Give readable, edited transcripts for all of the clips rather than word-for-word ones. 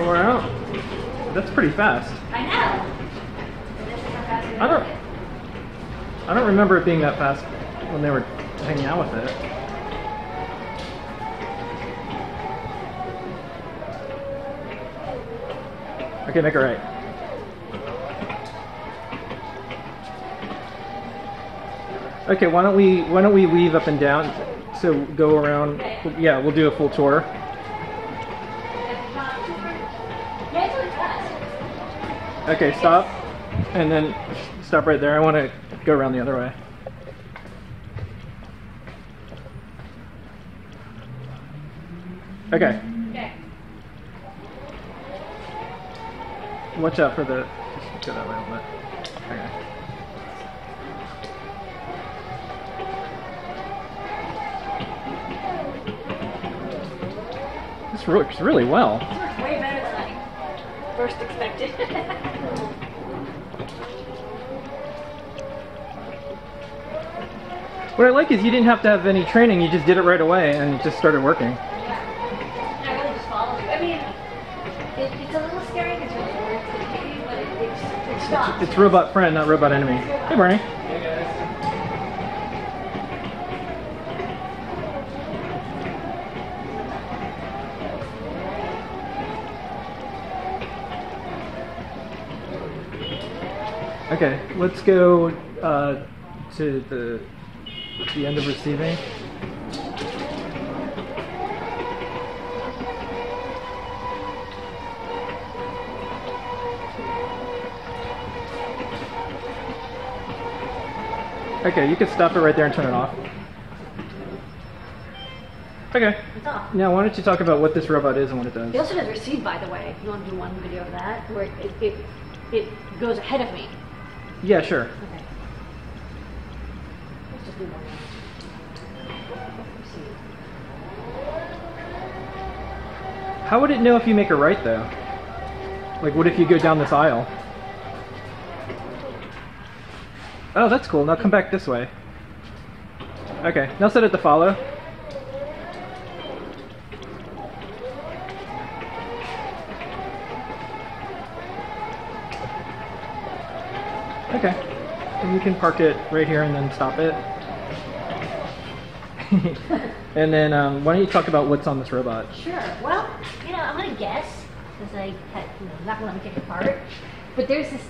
Wow. That's pretty fast. I know. I don't remember it being that fast when they were hanging out with it. Okay, make it right. Okay, why don't we weave up and down? So go around. Yeah, we'll do a full tour. Okay, stop, and then stop right there. I want to go around the other way. Okay. Okay. Watch out for the. Just go that way a little bit. Okay. This works really well. This works way better than I first expected. What I like is you didn't have to have any training, you just did it right away and it just started working. Yeah, I really just followed you. I mean, it's a little scary because it works, but it stops. It's robot friend, not robot enemy. Hey, Barney. Hey, guys. Okay, let's go to the end of receiving. Okay, you can stop it right there and turn it off. Okay. It's off. Now, why don't you talk about what this robot is and what it does? It also does receive, by the way, if you want to do one video of that, where it goes ahead of me. Yeah, sure. Okay. How would it know if you make a right though? Like, what if you go down this aisle? Oh, that's cool. Now come back this way. Okay, now set it to follow. Okay, and you can park it right here and then stop it. And then why don't you talk about what's on this robot? Sure. Well, you know, I'm gonna guess because I had, you know, I'm not gonna let me get it apart. But there's this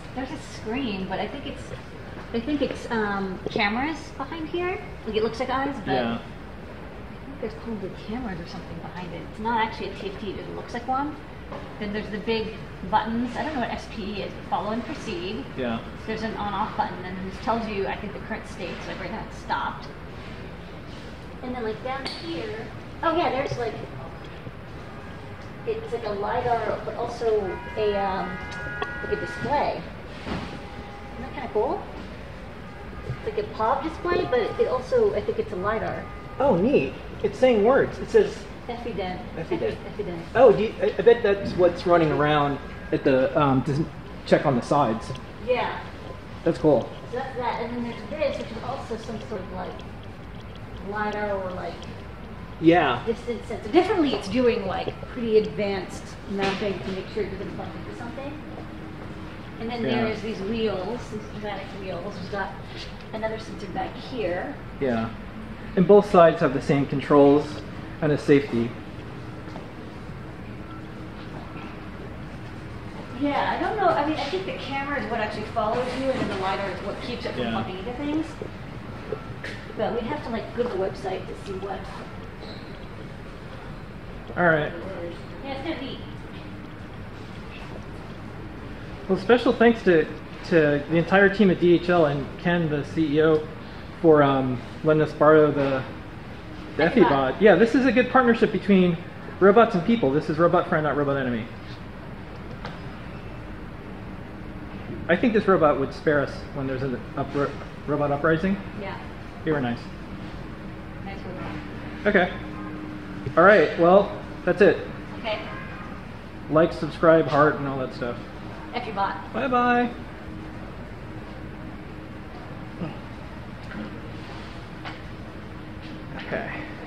screen, but I think it's cameras behind here. Like it looks like eyes, but yeah. I think there's probably cameras or something behind it. It's not actually a TFT, but it looks like one. Then there's the big buttons. I don't know what SPE is, but follow and proceed. Yeah. So there's an on-off button, and this tells you I think the current state. So like right now it's stopped. And then like down here, oh yeah, there's like, it's like a LIDAR, but also like a display. Isn't that kind of cool? It's like a POV display, but it also, I think it's a LIDAR. Oh, neat. It's saying words. It says... EffiBot. EffiBot. EffiBot. Oh, I bet that's what's running around at the, to check on the sides. Yeah. That's cool. So that's that. And then there's this, which is also some sort of like, LiDAR or like, yeah, distance sensor. Definitely, it's doing like pretty advanced mapping to make sure you're going to bump into something. And then yeah, there's these wheels, these pneumatic wheels. We've got another sensor back here. Yeah, and both sides have the same controls and a safety. Yeah, I don't know. I mean, I think the camera is what actually follows you, and then the LiDAR is what keeps it from bumping into things. But we have to like go to the website to see what. All right. Yeah, it's gonna be. Well, special thanks to the entire team at DHL and Ken, the CEO, for letting us borrow the EffiBot. Yeah, this is a good partnership between robots and people. This is robot friend, not robot enemy. I think this robot would spare us when there's an robot uprising. Yeah. They were nice. Nice robot. Okay. All right. Well, that's it. Okay. Like, subscribe, heart, and all that stuff. EffiBot. Bye bye. Okay.